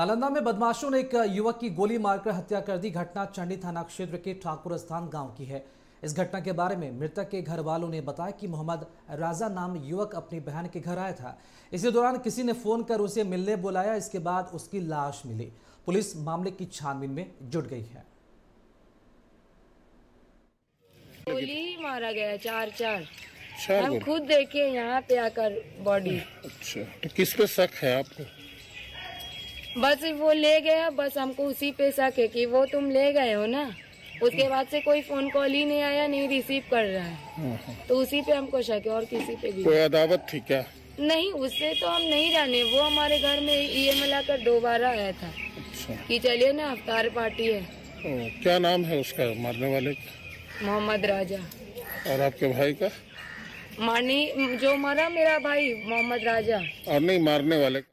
नालंदा में बदमाशों ने एक युवक की गोली मारकर हत्या कर दी। घटना चंडी थाना क्षेत्र के ठाकुरस्थान गांव की है। इस घटना के बारे में मृतक के घर वालों ने बताया कि मोहम्मद राजा नाम युवक अपनी बहन के घर आया था। इसी दौरान किसी ने फोन कर उसे मिलने बुलाया। इसके बाद उसकी लाश मिली। पुलिस मामले की छानबीन में जुट गई है। गोली मारा गया चार। हम खुद देखे यहाँ पे आकर बॉडी। अच्छा, तो किस पे शक है आपको? बस वो ले गया, बस हमको उसी पे शक है कि वो तुम ले गए हो ना। उसके बाद से कोई फोन कॉल ही नहीं आया, नहीं रिसीव कर रहा है, तो उसी पे हमको शक है। और किसी पे भी कोई अदावत थी क्या? नहीं, उससे तो हम नहीं जाने। वो हमारे घर में EM लाकर दोबारा आया था कि चलिए ना अफ्तार पार्टी है। क्या नाम है उसका मारने वाले? मोहम्मद राजा। और आपके भाई का? मारने जो मारा मेरा भाई मोहम्मद राजा। और नहीं मारने वाले